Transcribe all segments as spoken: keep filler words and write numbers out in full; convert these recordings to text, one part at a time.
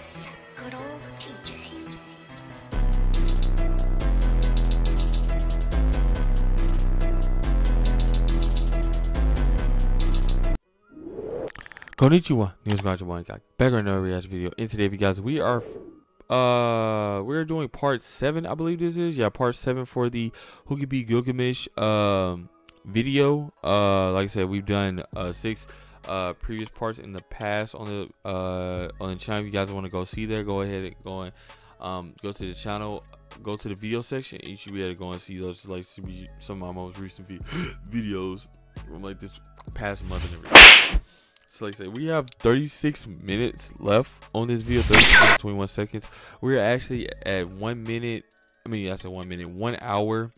Yes, good old T J. Konnichiwa, News Magic Monkey back on another reaction video. And today, guys, we are uh we're doing part seven, I believe this is. Yeah, part seven for the Huggy B Gilgamesh um video. Uh like I said, we've done uh six uh previous parts in the past on the uh on the channel. If you guys want to go see there, go ahead and go and um go to the channel, go to the video section, and you should be able to go and see those, like some of my most recent videos from like this past month and everything. So like I said, we have thirty-six minutes left on this video, thirty-six minutes, twenty-one seconds. We're actually at one minute, I mean, that's a one minute, one hour,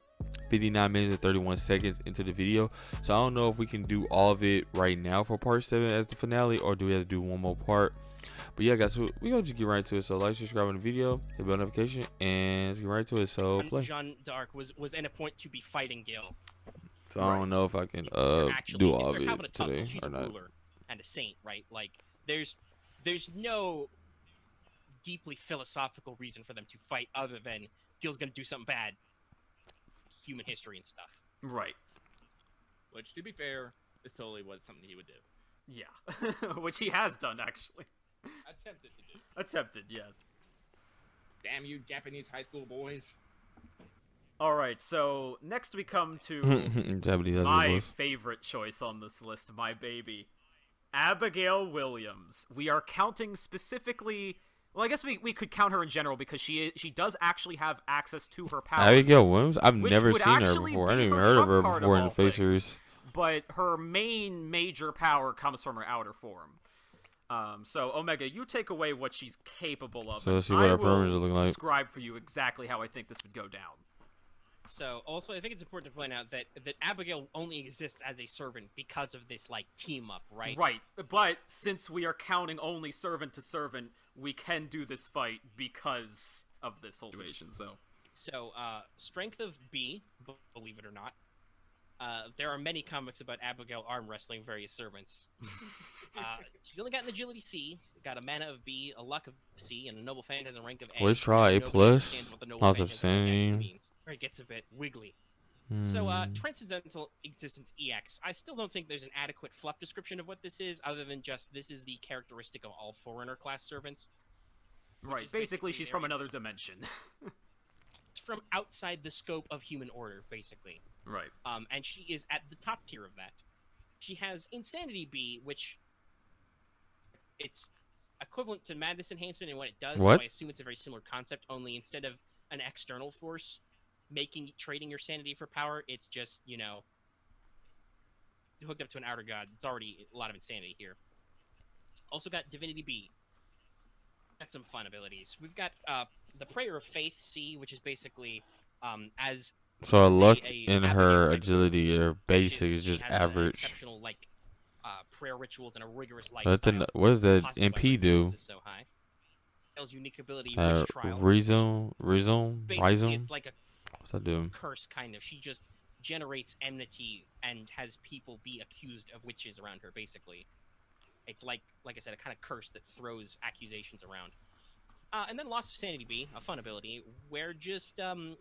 fifty-nine minutes and thirty-one seconds into the video. So I don't know if we can do all of it right now for part seven as the finale, or do we have to do one more part? But yeah, guys, so we're going to just get right to it. So like, subscribe on the video, hit bell notification, and let's get right to it. So play. Jean d'Arc was, was in a point to be fighting Gil. So right. I don't know if I can uh, actually, do all of it tussle, today or not. And a saint, right? Like there's there's no deeply philosophical reason for them to fight other than Gil's gonna do something bad, human history and stuff, right? Which, to be fair, is totally what something he would do. Yeah. Which he has done, actually. Attempted to do. Attempted, yes. Damn you Japanese high school boys. All right, so next we come to my favorite choice on this list, my baby, Abigail Williams. We are counting specifically, well, I guess we, we could count her in general because she is, she does actually have access to her powers. Abigail Williams? I've never seen her before. I haven't even heard of her before in the Fate series. But her main major power comes from her outer form. Um, so, Omega, you take away what she's capable of. So let's see what her powers are looking like. Describe for you exactly how I think this would go down. So, also, I think it's important to point out that, that Abigail only exists as a servant because of this, like, team-up, right? Right, but since we are counting only servant to servant, we can do this fight because of this whole situation, so... So, uh, strength of B, believe it or not, uh, there are many comics about Abigail arm wrestling various servants. uh, she's only got an agility C, got a mana of B, a luck of C, and a noble phantasm rank of A. Let's try A+, lots of saying... It gets a bit wiggly. Hmm. So, uh, transcendental existence E X. I still don't think there's an adequate fluff description of what this is, other than just this is the characteristic of all foreigner class servants. Right. Basically, basically she's from another dimension. It's from outside the scope of human order, basically. Right. Um, and she is at the top tier of that. She has Insanity B, which it's equivalent to Madness Enhancement in what it does. What? So I assume it's a very similar concept, only instead of an external force making trading your sanity for power, it's just, you know, hooked up to an outer god. It's already a lot of insanity here. Also got Divinity B. Got some fun abilities. We've got uh, the Prayer of Faith C, which is basically um, as so a luck in her agility. Her basic is, is just average. Exceptional like uh, prayer rituals and a rigorous lifestyle. What does the M P do? So high. Unique ability. Uh, Rhizome, Rhizome, Rhizome. It's like a What's that doing? Curse, kind of. She just generates enmity and has people be accused of witches around her, basically. It's like, like I said, a kind of curse that throws accusations around. Uh, and then Loss of Sanity B, a fun ability, where just, um,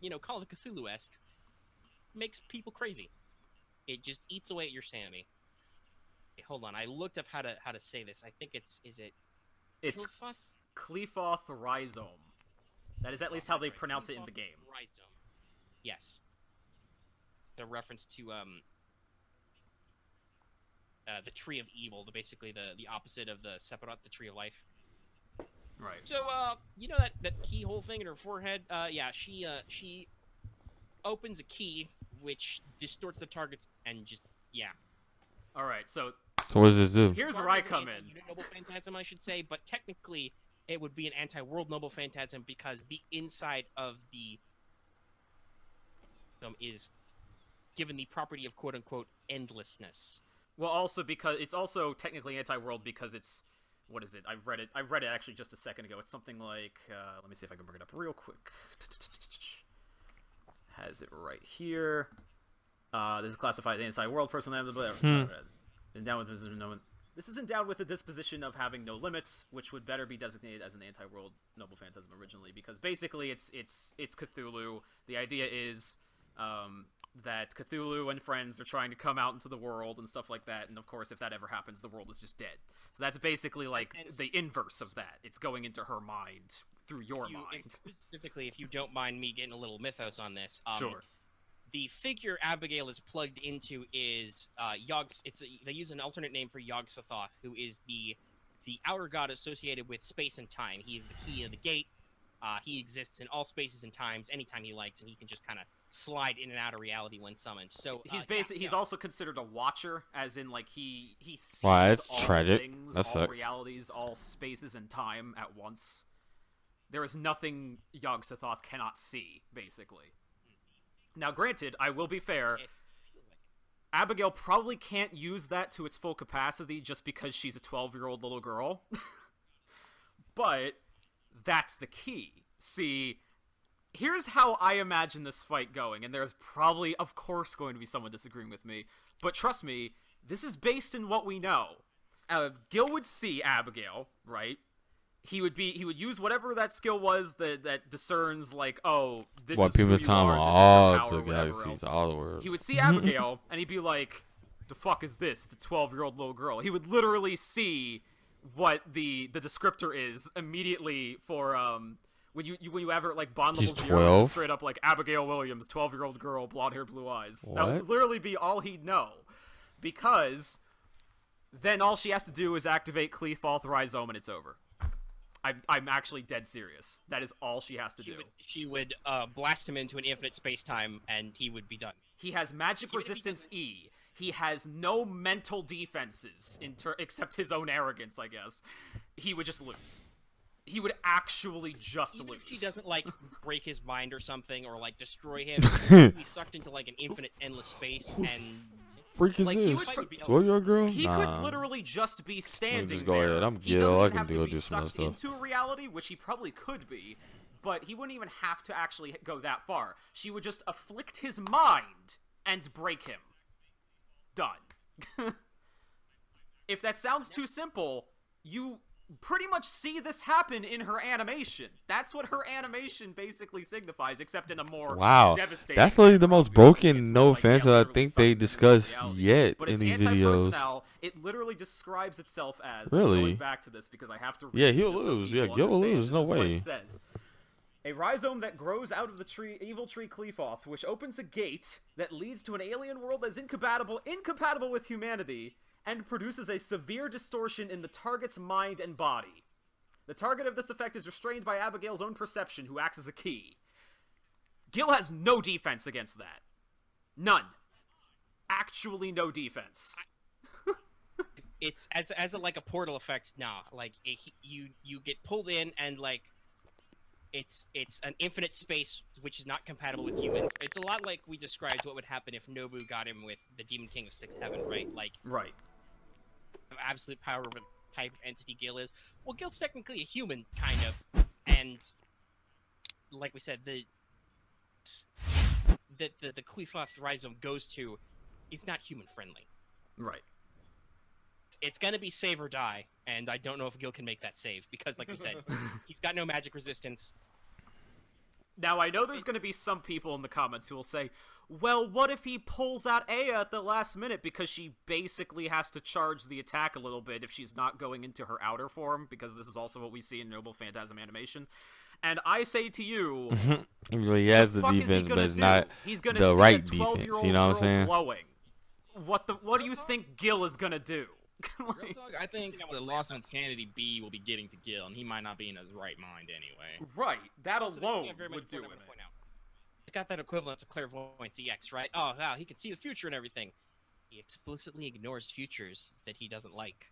you know, Call of Cthulhu-esque, makes people crazy. It just eats away at your sanity. Okay, hold on, I looked up how to how to say this. I think it's, is it... It's Qliphoth Rhizome. That is at least how they pronounce it in the game. Rhizome. Yes. The reference to um, uh, the tree of evil, the basically the, the opposite of the Sephiroth, the tree of life. Right. So, uh, you know that, that keyhole thing in her forehead? Uh, yeah, she uh, she opens a key, which distorts the targets and just, yeah. All right, so... So what does this do? Here's where I come in. Noble phantasm, I should say, but technically... it would be an anti-world noble phantasm because the inside of the um, is given the property of quote-unquote endlessness. Well, also because it's also technically anti-world because it's, what is it? I read it. I read it actually just a second ago. It's something like, uh, let me see if I can bring it up real quick. Has it right here. Uh, this is classified anti-world personal. Blah, blah, blah, blah. Hmm. And down with no one. This is endowed with the disposition of having no limits, which would better be designated as an anti-world noble phantasm originally, because basically it's it's it's Cthulhu. The idea is um, that Cthulhu and friends are trying to come out into the world and stuff like that, and of course, if that ever happens, the world is just dead. So that's basically like the inverse of that. It's going into her mind through your you, mind. Specifically, if you don't mind me getting a little mythos on this, um, sure. The figure Abigail is plugged into is uh, Yog. It's a, they use an alternate name for Yog-Sothoth, who is the the outer god associated with space and time. He is the key of the gate. Uh, he exists in all spaces and times, anytime he likes, and he can just kind of slide in and out of reality when summoned. So he's uh, basically he's also considered a watcher, as in like he he sees well, all tragic. things, that all sucks. realities, all spaces and time at once. There is nothing Yog-Sothoth cannot see, basically. Now, granted, I will be fair, Abigail probably can't use that to its full capacity just because she's a twelve-year-old little girl. But that's the key. See, here's how I imagine this fight going, and there's probably, of course, going to be someone disagreeing with me. But trust me, this is based in what we know. Uh, Gil would see Abigail, right? He would be. He would use whatever that skill was that that discerns, like, oh, this what is people who you are, all the galaxies, all the worlds. He would see Abigail, and he'd be like, "The fuck is this? The twelve-year-old little girl." He would literally see what the the descriptor is immediately for um when you, you when you have it like bond level zero, so straight up like Abigail Williams, twelve-year-old girl, blonde hair, blue eyes. What? That would literally be all he'd know, because then all she has to do is activate Qliphoth Rhizome, and it's over. I'm, I'm actually dead serious. That is all she has to she do. Would, she would uh, blast him into an infinite space-time, and he would be done. He has magic Even resistance he E. He has no mental defenses, in ter except his own arrogance, I guess. He would just lose. He would actually just Even lose. If she doesn't, like, break his mind or something, or, like, destroy him, he'd be sucked into, like, an infinite, endless space, and... Freak is like, this? twelve-year-old girl? He nah. could literally just be standing just go there. Ahead. I'm Gil. I can do this stuff. He doesn't have to be sucked into reality, which he probably could be, but he wouldn't even have to actually go that far. She would just afflict his mind and break him. Done. If that sounds too simple, you pretty much see this happen in her animation. That's what her animation basically signifies, except in a more wow. devastating... That's literally the most broken no offense that like, I think they discuss yet but in these videos. It literally describes itself as... Really? I'm going back to this because I have to... Yeah, he'll lose. So yeah, he'll lose. No way. Says. A rhizome that grows out of the tree, evil tree Qliphoth, which opens a gate that leads to an alien world that is incompatible, incompatible with humanity... and produces a severe distortion in the target's mind and body. The target of this effect is restrained by Abigail's own perception, who acts as a key. Gil has no defense against that. None. Actually no defense. It's as, as a, like a portal effect now. Nah, like, it, you, you get pulled in and, like, It's it's an infinite space which is not compatible with humans. It's a lot like we described what would happen if Nobu got him with the Demon King of Six Heaven, right? Like, right. Absolute power over the type of entity Gil is. Well, Gil's technically a human, kind of, and like we said, the that the the Qliphoth Rhizome goes to is not human friendly. Right. It's gonna be save or die, and I don't know if Gil can make that save because, like we said, he's got no magic resistance. Now I know there's gonna be some people in the comments who will say, "Well, what if he pulls out Aya at the last minute because she basically has to charge the attack a little bit if she's not going into her outer form because this is also what we see in Noble Phantasm animation." And I say to you, he has the, the defense, but it's do? not he's gonna the right defense. You know what I'm saying? Blowing. What the? What do you think Gil is gonna do? Real talk, I think the loss of insanity B will be getting to Gil, and he might not be in his right mind anyway. Right, that alone so would do it. He's got that equivalent to clairvoyance E X, right? Oh, wow, he can see the future and everything. He explicitly ignores futures that he doesn't like.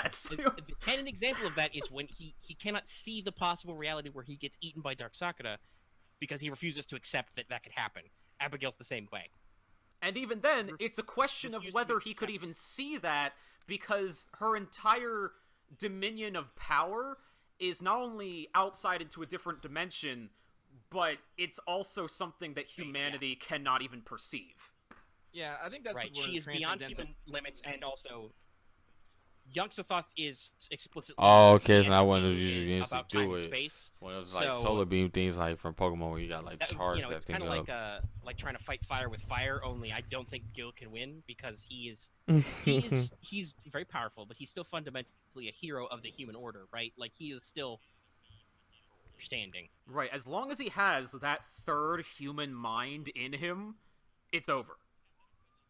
That's true. And an example of that is when he, he cannot see the possible reality where he gets eaten by Dark Sakura because he refuses to accept that that could happen. Abigail's the same way. And even then, it's a question of whether he could even see that, because her entire dominion of power is not only outside into a different dimension, but it's also something that humanity yeah. cannot even perceive. Yeah, I think that's right. She is beyond human limits, and also Yog-Sothoth is explicitly. Oh, okay, it's not one of those usual games to do it. Space. One of those so, like solar beam things, like from Pokemon, where you got like that, charge you know, that it's thing kinda up. It's kind of like uh, like trying to fight fire with fire. Only I don't think Gil can win because he is he is he's very powerful, but he's still fundamentally a hero of the human order, right? Like he is still standing. Right. As long as he has that third human mind in him, it's over.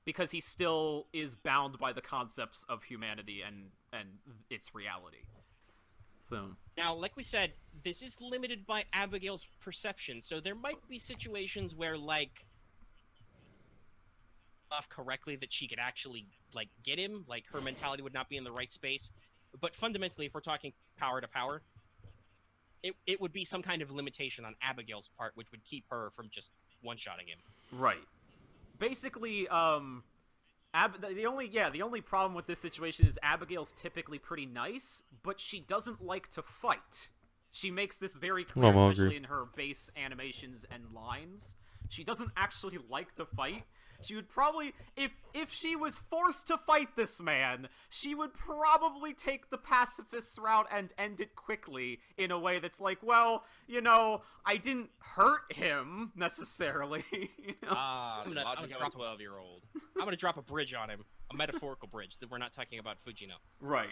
Because he still is bound by the concepts of humanity and, and its reality. So now, like we said, this is limited by Abigail's perception. So there might be situations where, like, off correctly that she could actually, like, get him. Like, her mentality would not be in the right space. But fundamentally, if we're talking power to power, it, it would be some kind of limitation on Abigail's part, which would keep her from just one-shotting him. Right. Basically, um, Ab the only yeah the only problem with this situation is Abigail's typically pretty nice, but she doesn't like to fight. She makes this very clear, I'm especially hungry. in her base animations and lines. She doesn't actually like to fight. She would probably, if if she was forced to fight this man, she would probably take the pacifist's route and end it quickly in a way that's like, well, you know, I didn't hurt him necessarily. You know? uh, I'm gonna, I'm gonna drop a twelve-year-old. I'm gonna drop a bridge on him, a metaphorical bridge that we're not talking about Fujino. Right.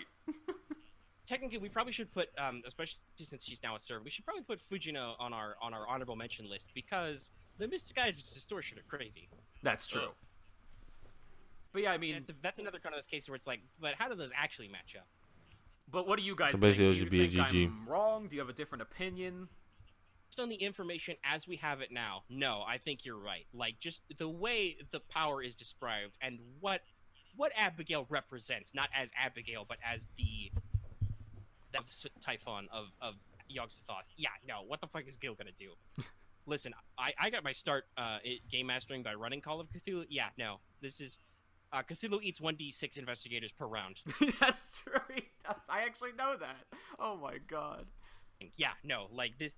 Technically, we probably should put, um, especially since she's now a servant, we should probably put Fujino on our on our honorable mention list because the misguided distortion are crazy. That's true. So, but yeah, I mean, that's, a, that's another kind of those cases where it's like, but how do those actually match up? But what do you guys think? Do you think I'm wrong? Do you have a different opinion? Just on the information as we have it now, no, I think you're right. Like, just the way the power is described and what what Abigail represents, not as Abigail, but as the that Typhon of, of Yog-Sothoth. Yeah, no, what the fuck is Gil gonna do? Listen, I, I got my start uh, game mastering by running Call of Cthulhu. Yeah, no, this is... Uh, Cthulhu eats one d six investigators per round. That's true, he does. I actually know that. Oh my god. Yeah, no, like this...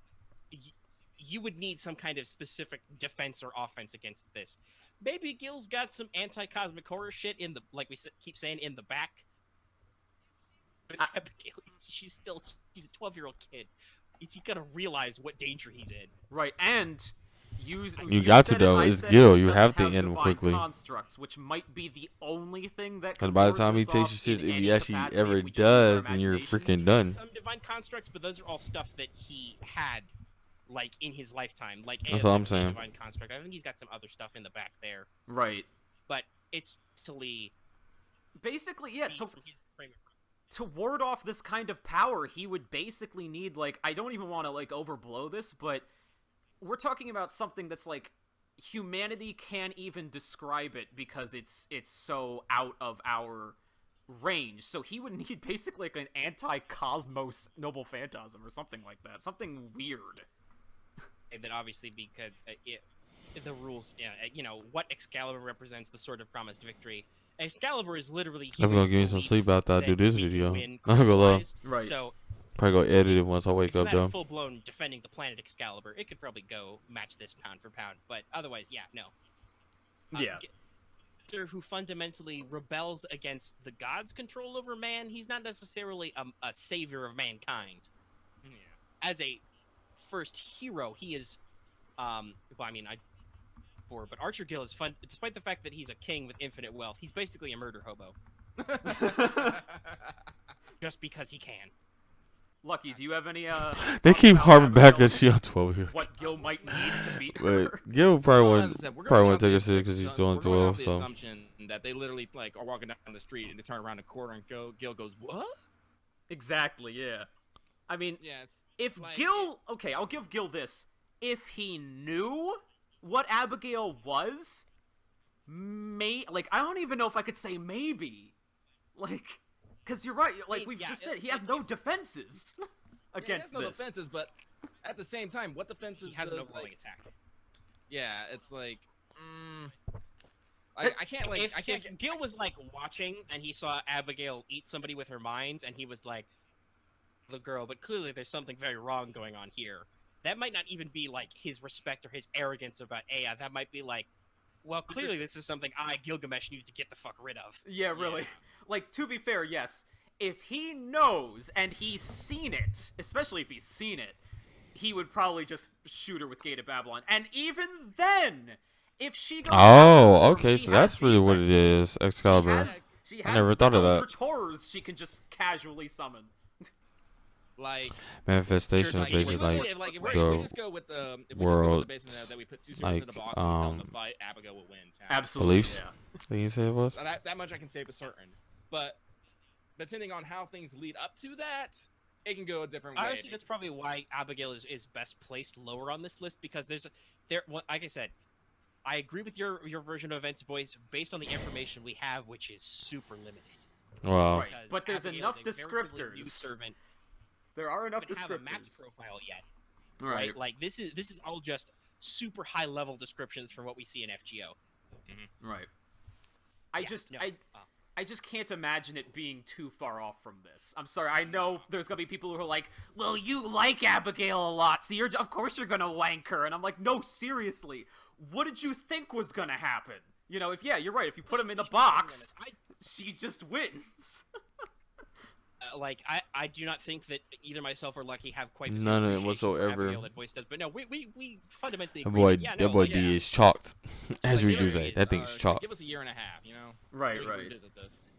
You would need some kind of specific defense or offense against this. Maybe Gil's got some anti-cosmic horror shit in the... Like we keep saying, in the back. But I, Abigail, she's still... She's a twelve-year-old kid. Is he gonna realize what danger he's in? Right, and use you, you got to though. It, it's Gil. You have to have end quickly. Constructs, which might be the only thing that. Because by the time he takes you serious, if he actually ever does, then you're freaking done. Some divine constructs, but those are all stuff that he had, like in his lifetime. Like that's all I'm saying. Divine construct. I think he's got some other stuff in the back there. Right, but it's silly. Basically, yeah. So. To ward off this kind of power, he would basically need, like, I don't even want to, like, overblow this, but we're talking about something that's, like, humanity can't even describe it because it's it's so out of our range. So he would need basically, like, an anti-cosmos noble phantasm or something like that. Something weird. And then obviously because uh, it, the rules, uh, you know, what Excalibur represents, the Sword of Promised Victory. Excalibur is literally. I'm gonna give me some sleep after I do this video. I'm gonna lie. Right. So probably go edit it once I wake up though. Full blown defending the planet Excalibur. It could probably go match this pound for pound, but otherwise, yeah, no. Um, yeah. Who fundamentally rebels against the gods' control over man? He's not necessarily a, a savior of mankind. Yeah. As a first hero, he is. Um. Well, I mean, I. But Archer Gill is fun, despite the fact that he's a king with infinite wealth. He's basically a murder hobo. Just because he can. Lucky, do you have any? Uh, they keep harping back that she on twelve years. What Gil might need to beat her. Wait, Gil probably won't well, take a shit because he's doing twelve. The so. Assumption that they literally like are walking down the street and they turn around a corner and go, Gil goes, what? Exactly. Yeah. I mean, yeah, if like, Gil, okay, I'll give Gil this. If he knew. What Abigail was, may like I don't even know if I could say maybe, like, cause you're right. Like we've yeah, just said, he has no defenses against yeah, he has this. No defenses, but at the same time, what defenses? He has does, an overwhelming like, attack. Yeah, it's like, mm, I, I can't like. If, I can't. If Gil was like watching, and he saw Abigail eat somebody with her minds, and he was like, the girl. But clearly, there's something very wrong going on here. That might not even be, like, his respect or his arrogance about Aya. That might be, like, well, clearly this is something I, Gilgamesh, need to get the fuck rid of. Yeah, really. Yeah. Like, to be fair, yes. if he knows and he's seen it, especially if he's seen it, he would probably just shoot her with Gate of Babylon. And even then, if she goes... Oh, okay, so that's really what it is, Excalibur. She has, she has I never thought of that. Horrors she can just casually summon. Like manifestation like, is basically like, like if the we just go with the, if we world. Just go with the that we put two like in the box um, and tell them to fight, Abigail will win. Absolutely. Beliefs. Yeah. Think you say it was? So that, that much I can say for certain. But depending on how things lead up to that, it can go a different way. Honestly, that's probably why Abigail is, is best placed lower on this list, because there's there. Well, like I said, I agree with your your version of events voice based on the information we have, which is super limited. Wow. Right. But there's Abigail enough descriptors. There are enough descriptors. Haven't have a map profile yet, right. right? Like this is this is all just super high level descriptions from what we see in F G O. Mm-hmm. Right. I yeah, just no. I uh, I just can't imagine it being too far off from this. I'm sorry. I know there's gonna be people who are like, "Well, you like Abigail a lot, so you're of course you're gonna wank her." And I'm like, "No, seriously. What did you think was gonna happen? You know, if yeah, you're right. If you put him in the box, I, she just wins." Uh, like I, I do not think that either myself or Lucky have quite the same none of it whatsoever. That voice does, but no, we we, we fundamentally. That boy, yeah, no, that boy yeah. D is chalked. As like, we do say, is, that uh, thing's chalked. Give us a year and a half, you know. Right, we, right. We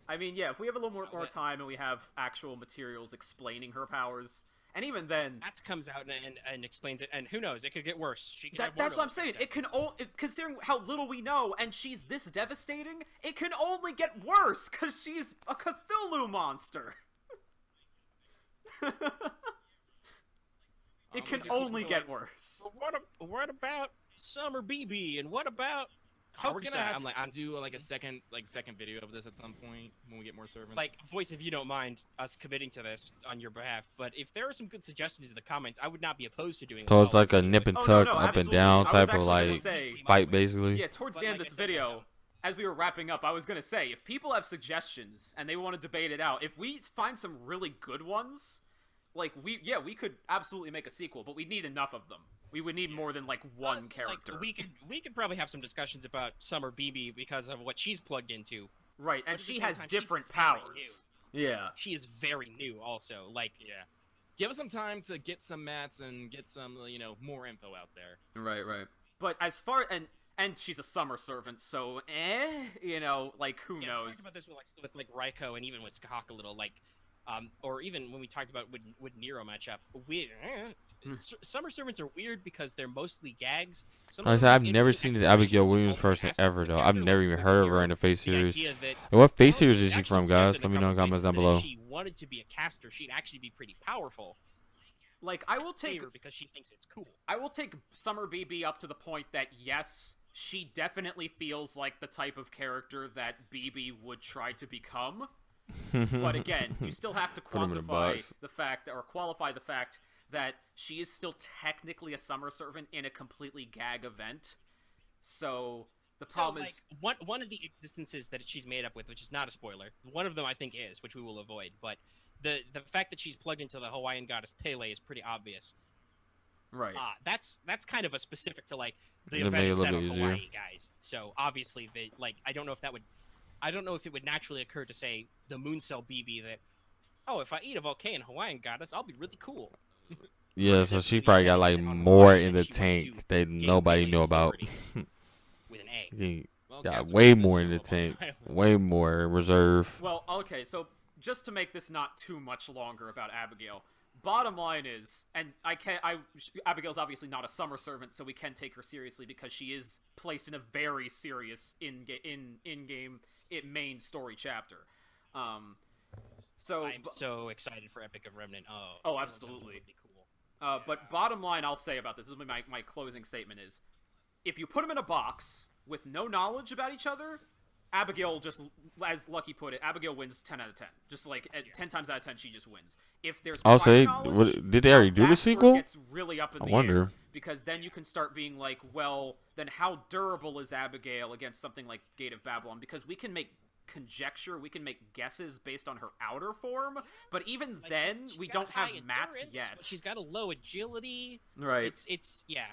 I mean, yeah, if we have a little more, more time and we have actual materials explaining her powers, and even then, that comes out and, and, and explains it, and who knows, it could get worse. She could that, that's what I'm saying. It can all, considering how little we know, and she's this devastating, it can only get worse because she's a Cthulhu monster. It can um, only get like, worse. Well, what, a, what about Summer B B and what about? How oh, we're gonna have I'm like, I'm do like a second like second video of this at some point when we get more servants. Like voice, if you don't mind us committing to this on your behalf, but if there are some good suggestions in the comments, I would not be opposed to doing. So it's like a nip and tuck, oh, no, no, up and down type of like say, fight, basically. Yeah, towards but the end like of this video. As we were wrapping up, I was going to say, if people have suggestions and they want to debate it out, if we find some really good ones, like, we, yeah, we could absolutely make a sequel, but we need enough of them. We would need more than, like, one Honestly, character. Like, we could we could probably have some discussions about Summer B B because of what she's plugged into. Right, and she has different powers. Yeah. She is very new also, like, yeah. Give us some time to get some mats and get some, you know, more info out there. Right, right. But as far, and... And she's a summer servant, so eh, you know, like who yeah, knows? We talked about this with like, with like Raikou and even with Skahawk a little, like, um, or even when we talked about with with Nero matchup, we eh, mm. summer servants are weird because they're mostly gags. Some I said, I've never seen the Abigail Williams person ever though. I've never even heard of her in the Fate series. And what Fate series is she from, guys? Let me know in the comments down below. If she wanted to be a caster, she'd actually be pretty powerful. Like I will take her because she thinks it's cool. I will take Summer B B up to the point that yes. She definitely feels like the type of character that B B would try to become. But again, you still have to quantify the fact, or qualify the fact, that she is still technically a summer servant in a completely gag event. So the problem so, is... Like, one, one of the existences that she's made up with, which is not a spoiler, one of them I think is, which we will avoid, but the, the fact that she's plugged into the Hawaiian goddess Pele is pretty obvious. Right. Uh, that's that's kind of a specific to like the it event set of Hawaii guys. So obviously they like I don't know if that would I don't know if it would naturally occur to say the Mooncell B B that oh if I eat a volcano Hawaiian goddess I'll be really cool. Yeah, so she probably got like more in the tank that nobody knew about. With an A. Got way more in the tank. Way more reserve. Well, okay, so just to make this not too much longer about Abigail. Bottom line is, and I can't, I, Abigail's obviously not a summer servant, so we can take her seriously because she is placed in a very serious in in in game it main story chapter. Um, so I'm so excited for Epic of Remnant. Oh, oh, so absolutely. Really cool. Uh, yeah. But bottom line, I'll say about this, this is my my closing statement is, if you put them in a box with no knowledge about each other, Abigail just, as Lucky put it, Abigail wins ten out of ten. Just like yeah. ten times out of ten, she just wins. If there's I'll say, what, did they already do the sequel? Gets really up in I the wonder. Air, because then you can start being like, well, then how durable is Abigail against something like Gate of Babylon? Because we can make conjecture, we can make guesses based on her outer form, but even like, then, we don't have mats yet. She's got a low agility. Right. It's, it's yeah.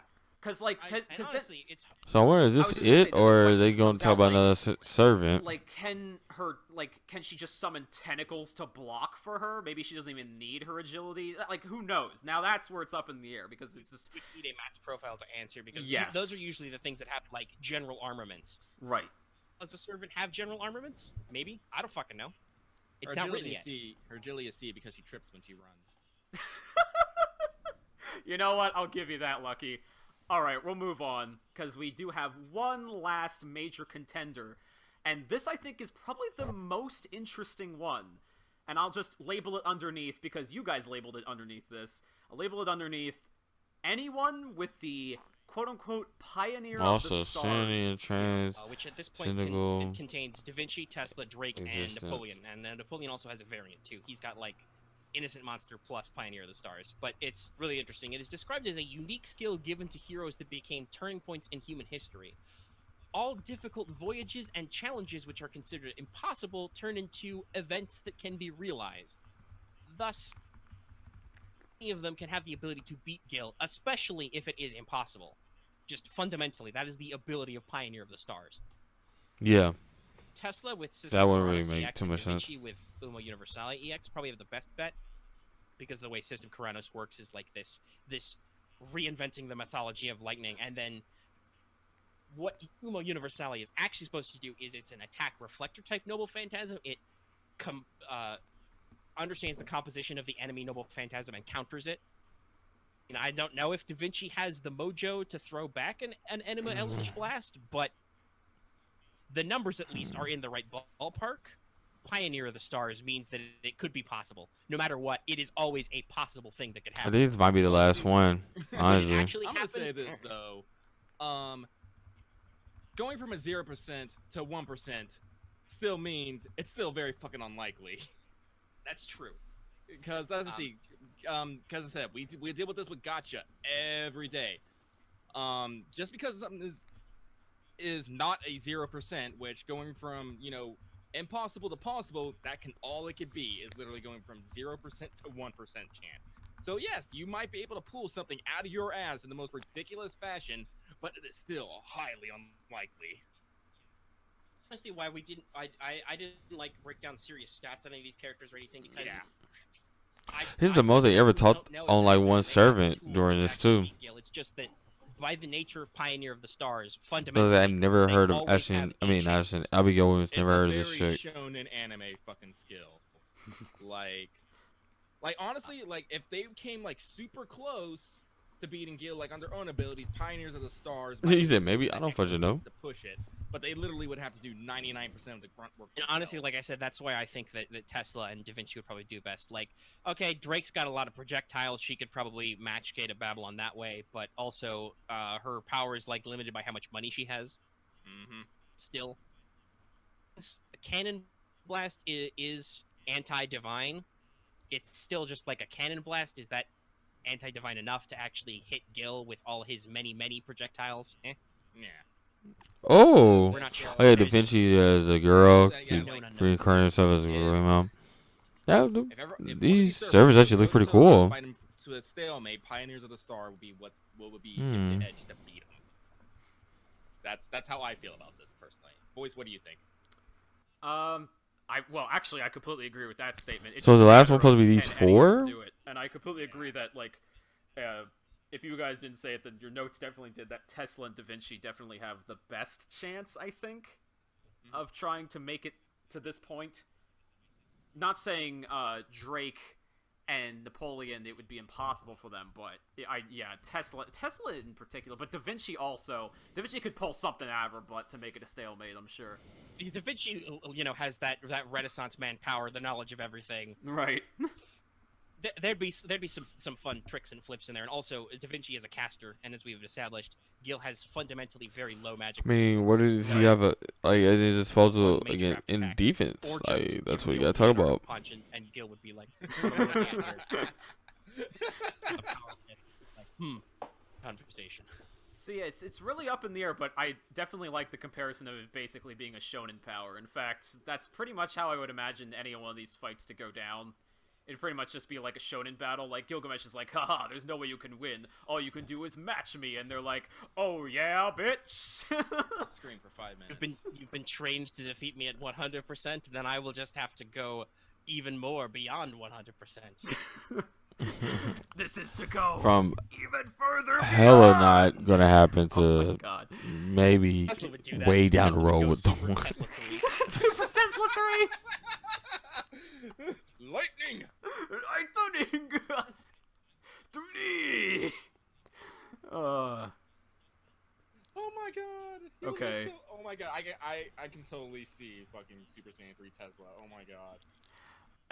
Cause like, cause, I, cause honestly, then, it's. So where is this it, or are they gonna talk about another servant? Like, can her, like, can she just summon tentacles to block for her? Maybe she doesn't even need her agility. Like, who knows? Now that's where it's up in the air because it's just. We need a max profile to answer because yes. those are usually the things that have like general armaments. Right. Does a servant have general armaments? Maybe I don't fucking know. It's her not written yet. C, her agility is C because she trips when she runs. You know what? I'll give you that, Lucky. All right, we'll move on because we do have one last major contender, and this I think is probably the most interesting one. And I'll just label it underneath because you guys labeled it underneath this. I'll label it underneath anyone with the quote-unquote pioneer also, of the stars. Sanity, trans, uh, which at this point con contains Da Vinci, Tesla, Drake, existence. and Napoleon. And uh, Napoleon also has a variant too. He's got like. Innocent Monster plus Pioneer of the Stars, but it's really interesting. It is described as a unique skill given to heroes that became turning points in human history. All difficult voyages and challenges which are considered impossible turn into events that can be realized. Thus, any of them can have the ability to beat Gil, especially if it is impossible. Just fundamentally, that is the ability of Pioneer of the Stars. Yeah. Tesla with System Keraunos, that wouldn't really make too much sense. With Uomo Universale E X probably have the best bet because the way System Keraunos works is like this: this reinventing the mythology of lightning, and then what Uomo Universale is actually supposed to do is it's an attack reflector type Noble Phantasm. It com uh, understands the composition of the enemy Noble Phantasm and counters it. You know, I don't know if Da Vinci has the mojo to throw back an, an Enuma Elish blast, but. The numbers, at least, are in the right ballpark. Pioneer of the Stars means that it could be possible. No matter what, it is always a possible thing that could happen. I think this might be the last one, honestly. Actually I'm going to say this, though. Um, going from a zero percent to one percent still means it's still very fucking unlikely. That's true. Because, as I see, um, because I said, we, we deal with this with Gotcha every day. Um, just because something is... is not a zero percent, which going from, you know, impossible to possible, that can all it could be is literally going from zero percent to one percent chance. So yes, you might be able to pull something out of your ass in the most ridiculous fashion, but it is still highly unlikely. Honestly, why we didn't, I, I, I didn't like break down serious stats on any of these characters or anything because yeah. I, this is the most they ever talked on like one servant during this too. It's just that by the nature of Pioneer of the Stars, fundamentally, I've never heard of. I've seen. I mean, I've seen. Abigail Williams never heard of this shit. Shonen anime fucking skill. like, like honestly, like if they came like super close to beating Gil, like on their own abilities, Pioneers of the Stars. He said maybe I don't fucking know. To push it, but they literally would have to do ninety-nine percent of the grunt work. And honestly, like I said, that's why I think that, that Tesla and Da Vinci would probably do best. Like, okay, Drake's got a lot of projectiles. She could probably match Gate of Babylon that way, but also uh, her power is like limited by how much money she has. Mm-hmm. Still. A cannon blast is, is anti-divine. It's still just like a cannon blast. Is that anti-divine enough to actually hit Gil with all his many, many projectiles? Eh? Yeah. Oh, we're not sure. Oh yeah, Da Vinci as uh, a girl, yeah, no, no, no. reincarnating herself as a girl mom. Yeah, the, if ever, if these servers actually look pretty cool. Fight him to a stalemate, Pioneers of the Star would be what, what would be hmm. the edge to beat them. That's that's how I feel about this personally. Boys, what do you think? Um, I well, actually, I completely agree with that statement. It so the last one supposed to be these four. Do it, and I completely agree that like. Uh, If you guys didn't say it, then your notes definitely did that. Tesla and Da Vinci definitely have the best chance, I think, mm-hmm. of trying to make it to this point. Not saying uh, Drake and Napoleon, it would be impossible for them, but I, yeah, Tesla, Tesla in particular, but Da Vinci also. Da Vinci could pull something out of her butt to make it a stalemate, I'm sure. Da Vinci, you know, has that that Renaissance man power, the knowledge of everything. Right. There'd be there'd be some some fun tricks and flips in there, and also Da Vinci is a caster, and as we've established, Gil has fundamentally very low magic. I mean, what does he have a like at his disposal again in defense? Like that's what you gotta talk about. Punch and, and Gil would be like, hmm, conversation. So yeah, it's it's really up in the air, but I definitely like the comparison of it basically being a shonen power. In fact, that's pretty much how I would imagine any one of these fights to go down. it'd pretty much just be like a shonen battle. Like, Gilgamesh is like, haha, there's no way you can win. All you can do is match me. And they're like, oh yeah, bitch. Scream for five minutes. You've been, you've been trained to defeat me at one hundred percent, then I will just have to go even more beyond one hundred percent. This is to go from even further. Hella not gonna happen to oh God. maybe do way down Tesla the road with the one. Tesla three. Tesla three. Lightning. Lightning. three D. Uh. Oh my God. He okay. So, oh my God. I, I I can totally see fucking Super Saiyan three Tesla. Oh my God.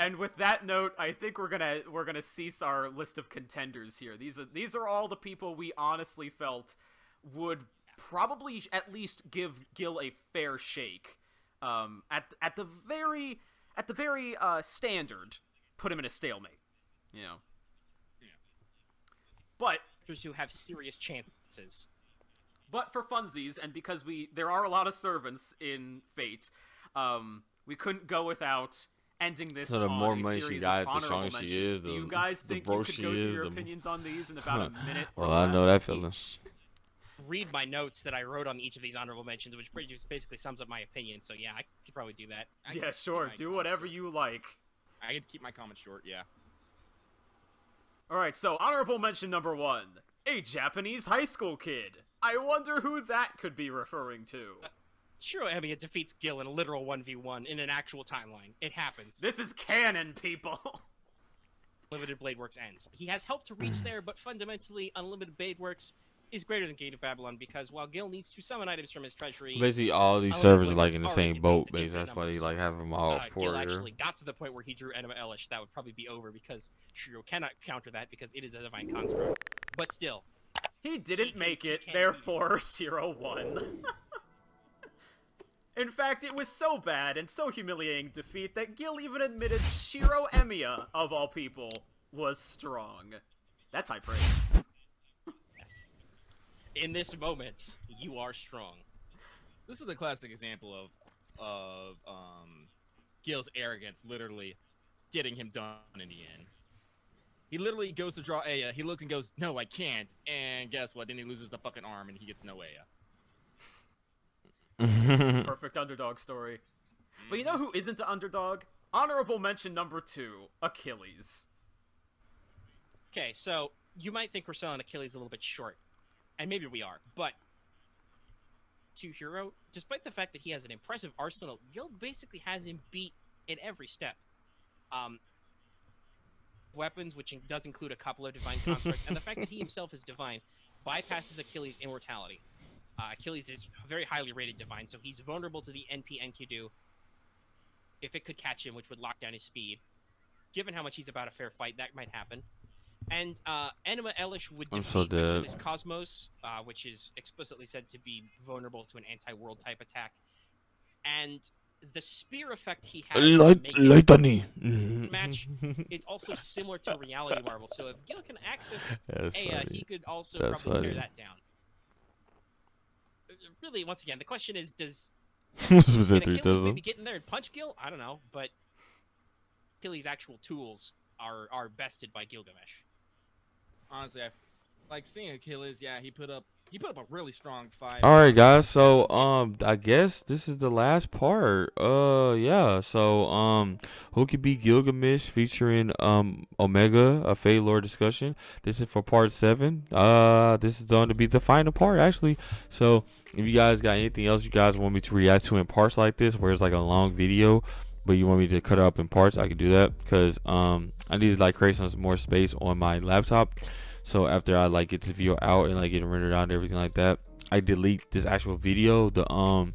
And with that note, I think we're gonna we're gonna cease our list of contenders here. These are these are all the people we honestly felt would probably at least give Gil a fair shake. Um, at at the very at the very uh, standard, put him in a stalemate. You know. Yeah. But who have serious chances. But for funsies, and because we there are a lot of servants in Fate, um, we couldn't go without. Ending this so the on more a money she got, the stronger she is. The, Do you guys think the bro you could she go is, your the... opinions on these in about a minute? Well, I know that feeling. Read my notes that I wrote on each of these honorable mentions, which pretty just basically sums up my opinion. So yeah, I could probably do that. I yeah, sure. Do whatever short. you like. I could keep my comments short. Yeah. All right. So honorable mention number one: a Japanese high school kid. I wonder who that could be referring to. Uh Shiro Emiya defeats Gil in a literal one v one in an actual timeline. It happens. This is canon, people! Unlimited Blade Works ends. He has helped to reach there, but fundamentally, Unlimited Blade Works is greater than Gate of Babylon because while Gil needs to summon items from his treasury... Basically, all these servers are like in the same boat, base. That's why they like have them all uh, for Gil actually got to the point where he drew Enuma Elish. That would probably be over because Shiro cannot counter that because it is a divine construct. But still... He didn't he make it, therefore Shiro won. In fact, it was so bad and so humiliating defeat that Gil even admitted Shiro Emiya, of all people, was strong. That's high praise. Yes. In this moment, you are strong. This is the classic example of of um, Gil's arrogance literally getting him done in the end. He literally goes to draw Aya, he looks and goes, no, I can't, and guess what? Then he loses the fucking arm and he gets no Aya. Perfect underdog story. But you know who isn't an underdog? Honorable mention number two, Achilles. Okay, so you might think we're selling Achilles a little bit short, and maybe we are, but to Hero, despite the fact that he has an impressive arsenal, Gil basically has him beat in every step. Um, weapons, which does include a couple of divine constructs, and the fact that he himself is divine bypasses Achilles' immortality. Uh, Achilles is very highly rated divine, so he's vulnerable to the N P Enkidu if it could catch him, which would lock down his speed. Given how much he's about a fair fight, that might happen. And uh, Enuma Elish would defeat so Achilles Cosmos, uh, which is explicitly said to be vulnerable to an anti-world type attack. And the spear effect he has Light, lightning match is also similar to Reality Marvel, so if Gil can access Aya, he could also That's probably funny. tear that down. Really, once again, the question is, does Achilles maybe get in there and punch Gil? I don't know, but Achilles' actual tools are are bested by Gilgamesh. Honestly, I like seeing Achilles. Yeah, he put up he put up a really strong fight. All right, guys. So, um, I guess this is the last part. Uh, yeah. So, um, Huggy B Gilgamesh featuring um Omega, a Fate lore discussion. This is for part seven. Uh, this is going to be the final part, actually. So. If you guys got anything else you guys want me to react to in parts like this, where it's like a long video, but you want me to cut it up in parts, I can do that because um I need to like create some more space on my laptop. So after I like get this video out and like get it rendered out and everything like that, I delete this actual video, the um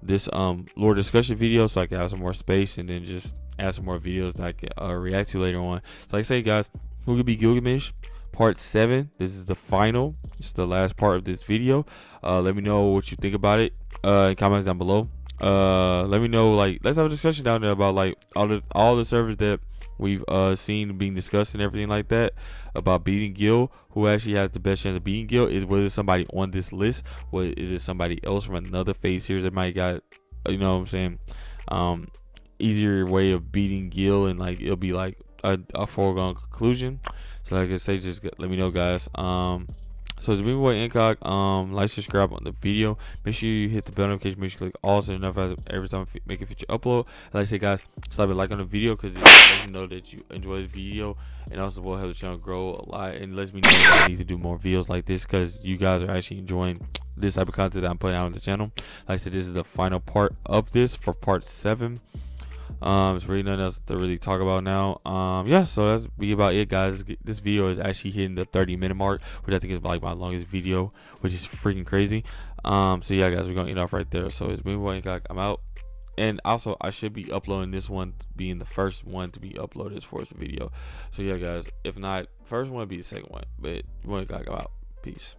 this um lore discussion video, so I can have some more space and then just add some more videos that I can uh, react to later on. So like I say, guys, who could be Gilgamesh? Part seven. This is the final. It's the last part of this video. Uh, let me know what you think about it. Uh, in comments down below. Uh, let me know. Like, let's have a discussion down there about like all the all the servers that we've uh seen being discussed and everything like that about beating Gil. Who actually has the best chance of beating Gil? Is was it somebody on this list? Or is it somebody else from another phase series that might got, you know what I'm saying, um, easier way of beating Gil, and like it'll be like a, a foregone conclusion. So like I say, just let me know, guys. Um so it's been your boy Incog. Um like, subscribe on the video, make sure you hit the bell notification, make sure you click all so you know every time I make a future upload. And like I say, guys, slap a like on the video because it lets me know that you enjoy the video, and also will help the channel grow a lot, and lets me know that I need to do more videos like this because you guys are actually enjoying this type of content that I'm putting out on the channel. Like I said, this is the final part of this for part seven. Um it's really nothing else to really talk about now. Um yeah, so that's be about it, guys. This video is actually hitting the thirty minute mark, which I think is like my longest video, which is freaking crazy. Um so yeah, guys, we're gonna end off right there. So it's been one, I'm out, and also I should be uploading this one, being the first one to be uploaded as far as the video. So yeah, guys, if not first one, be the second one. But one, I'm out. Peace.